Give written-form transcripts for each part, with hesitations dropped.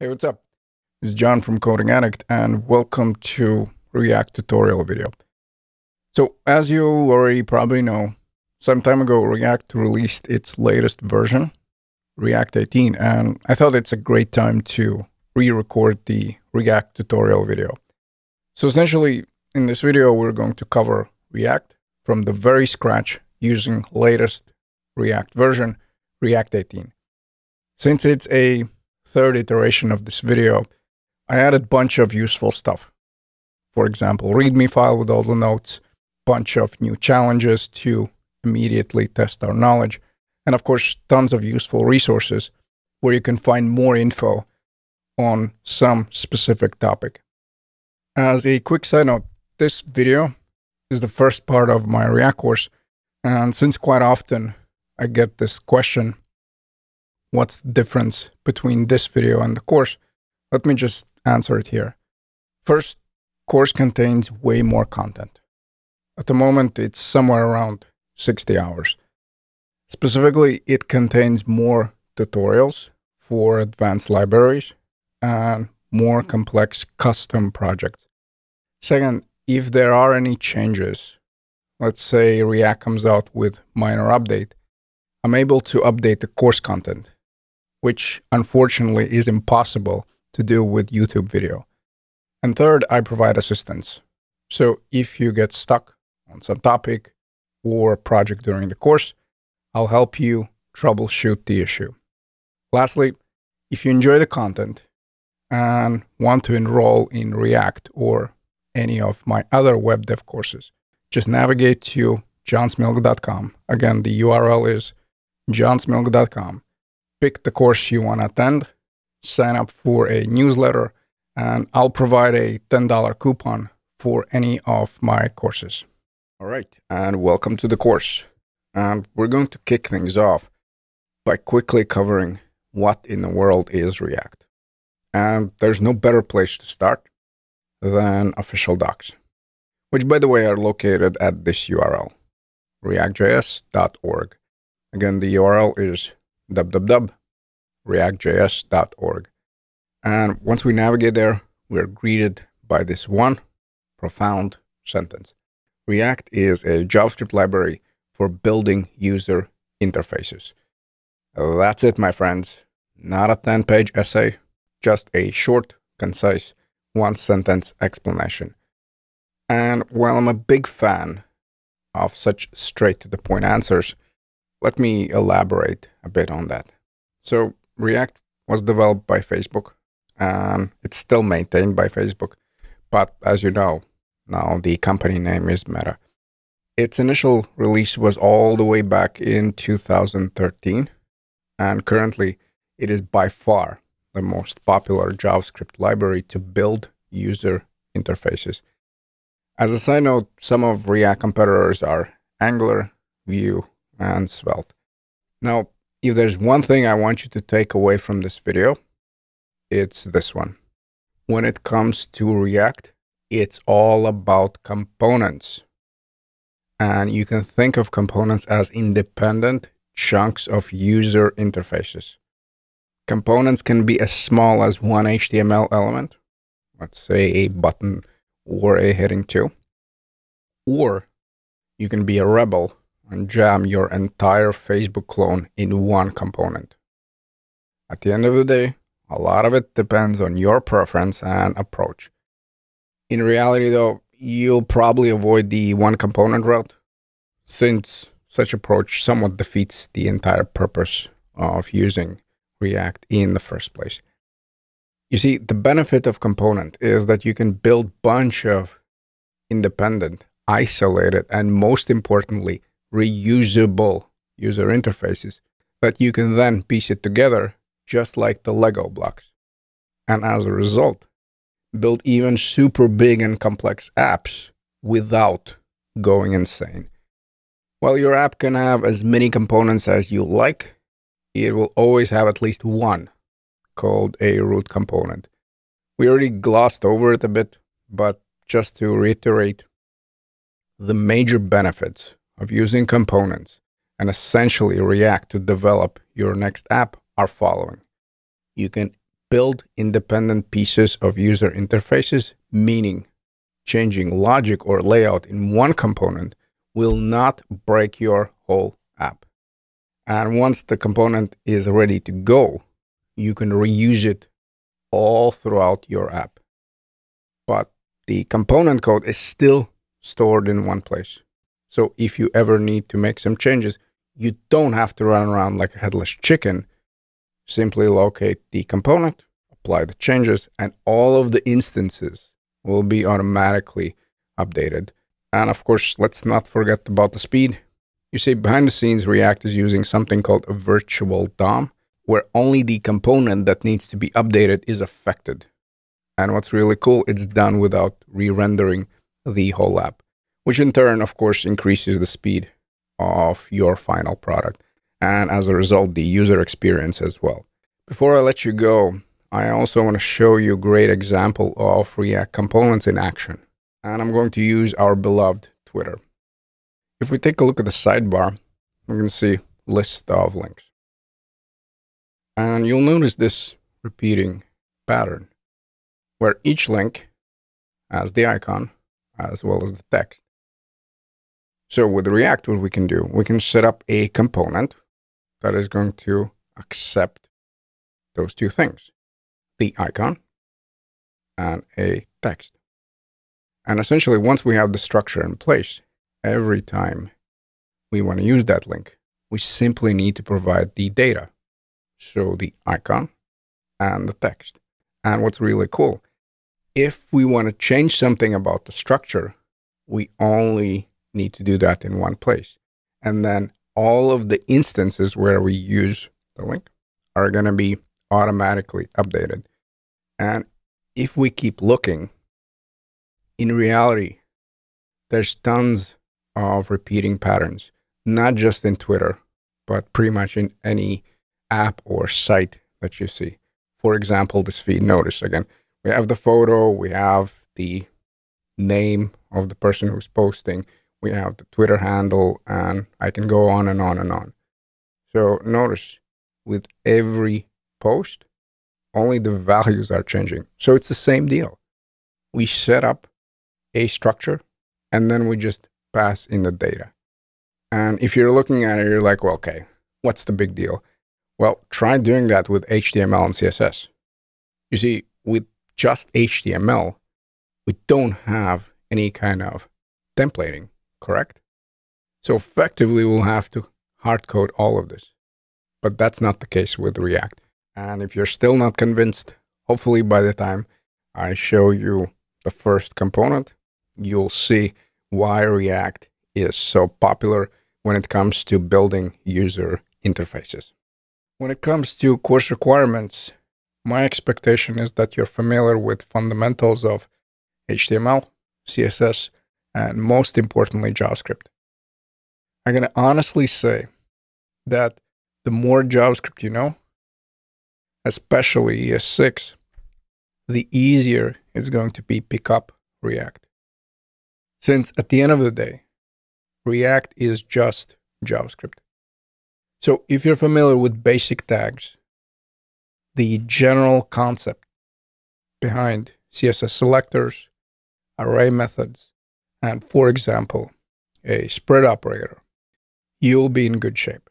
Hey, what's up? It's John from Coding Addict and welcome to React tutorial video. So as you already probably know, some time ago, React released its latest version, React 18, and I thought it's a great time to re-record the React tutorial video. So essentially in this video, we're going to cover React from the very scratch using latest React version, React 18. Since it's a third iteration of this video, I added a bunch of useful stuff. For example, README file with all the notes, bunch of new challenges to immediately test our knowledge, and of course, tons of useful resources where you can find more info on some specific topic. As a quick side note, this video is the first part of my React course, and since quite often I get this question, what's the difference between this video and the course? Let me just answer it here. First, course contains way more content. At the moment, it's somewhere around 60 hours. Specifically, it contains more tutorials for advanced libraries and more complex custom projects. Second, if there are any changes, let's say React comes out with minor update, I'm able to update the course content, which unfortunately is impossible to do with YouTube video. And third, I provide assistance. So if you get stuck on some topic or project during the course, I'll help you troubleshoot the issue. Lastly, if you enjoy the content and want to enroll in React or any of my other web dev courses, just navigate to johnsmilga.com. Again, the URL is johnsmilga.com. Pick the course you want to attend, sign up for a newsletter, and I'll provide a $10 coupon for any of my courses. All right, and welcome to the course. And we're going to kick things off by quickly covering what in the world is React. And there's no better place to start than official docs, which, by the way, are located at this URL, reactjs.org. Again, the URL is www.reactjs.org. And once we navigate there, we're greeted by this one profound sentence. React is a JavaScript library for building user interfaces. That's it, my friends. Not a 10-page essay, just a short, concise, one-sentence explanation. And while I'm a big fan of such straight-to-the-point answers, let me elaborate a bit on that. So React was developed by Facebook, and it's still maintained by Facebook. But as you know, now the company name is Meta. Its initial release was all the way back in 2013, and currently it is by far the most popular JavaScript library to build user interfaces. As a side note, some of React competitors are Angular, Vue, and Svelte. Now, if there's one thing I want you to take away from this video, it's this one. When it comes to React, it's all about components. And you can think of components as independent chunks of user interfaces. Components can be as small as one HTML element, let's say a button or a heading 2, or you can be a rebel and jam your entire Facebook clone in one component. At the end of the day, a lot of it depends on your preference and approach. In reality, though, you'll probably avoid the one component route, since such approach somewhat defeats the entire purpose of using React in the first place. You see, the benefit of component is that you can build a bunch of independent, isolated, and most importantly, reusable user interfaces that you can then piece it together just like the Lego blocks. And as a result, build even super big and complex apps without going insane. While your app can have as many components as you like, it will always have at least one called a root component. We already glossed over it a bit, but just to reiterate, the major benefits of using components and essentially React to develop your next app are following. You can build independent pieces of user interfaces, meaning changing logic or layout in one component will not break your whole app. And once the component is ready to go, you can reuse it all throughout your app. But the component code is still stored in one place. So if you ever need to make some changes, you don't have to run around like a headless chicken. Simply locate the component, apply the changes, and all of the instances will be automatically updated. And of course, let's not forget about the speed. You see, behind the scenes, React is using something called a virtual DOM, where only the component that needs to be updated is affected. And what's really cool, it's done without re-rendering the whole app, which in turn, of course, increases the speed of your final product. And as a result, the user experience as well. Before I let you go, I also want to show you a great example of React components in action. And I'm going to use our beloved Twitter. If we take a look at the sidebar, we can see list of links. And you'll notice this repeating pattern where each link has the icon as well as the text. So with React, what we can do, we can set up a component that is going to accept those two things, the icon and a text. And essentially, once we have the structure in place, every time we want to use that link, we simply need to provide the data. So the icon and the text. And what's really cool, if we want to change something about the structure, we only need to do that in one place. And then all of the instances where we use the link are going to be automatically updated. And if we keep looking, in reality, there's tons of repeating patterns, not just in Twitter, but pretty much in any app or site that you see. For example, this feed, notice again, we have the photo, we have the name of the person who's posting, we have the Twitter handle, and I can go on and on and on. So notice with every post, only the values are changing. So it's the same deal. We set up a structure and then we just pass in the data. And if you're looking at it, you're like, well, okay, what's the big deal? Well, try doing that with HTML and CSS. You see, with just HTML, we don't have any kind of templating, correct? So effectively, we'll have to hard code all of this. But that's not the case with React. And if you're still not convinced, hopefully by the time I show you the first component, you'll see why React is so popular when it comes to building user interfaces. When it comes to course requirements, my expectation is that you're familiar with fundamentals of HTML, CSS, and most importantly, JavaScript. I'm going to honestly say that the more JavaScript you know, especially ES6, the easier it's going to be pick up React. Since at the end of the day, React is just JavaScript. So if you're familiar with basic tags, the general concept behind CSS selectors, array methods, and for example, a spread operator, you'll be in good shape.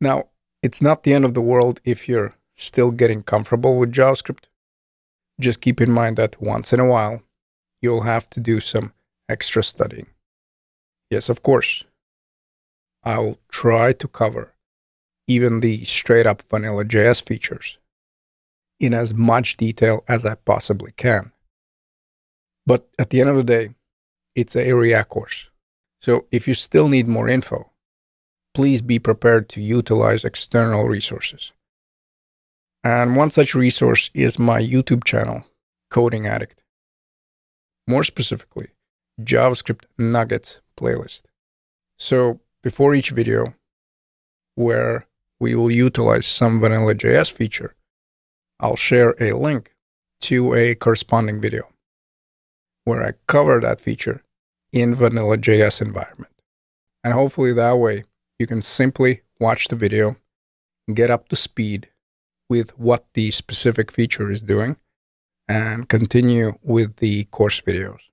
Now, it's not the end of the world if you're still getting comfortable with JavaScript. Just keep in mind that once in a while, you'll have to do some extra studying. Yes, of course. I'll try to cover even the straight-up vanilla JS features in as much detail as I possibly can. But at the end of the day, it's a React course. So if you still need more info, please be prepared to utilize external resources. And one such resource is my YouTube channel, Coding Addict. More specifically, JavaScript Nuggets playlist. So before each video, where we will utilize some vanilla JS feature, I'll share a link to a corresponding video where I cover that feature in vanilla JS environment. And hopefully that way you can simply watch the video, get up to speed with what the specific feature is doing and continue with the course videos.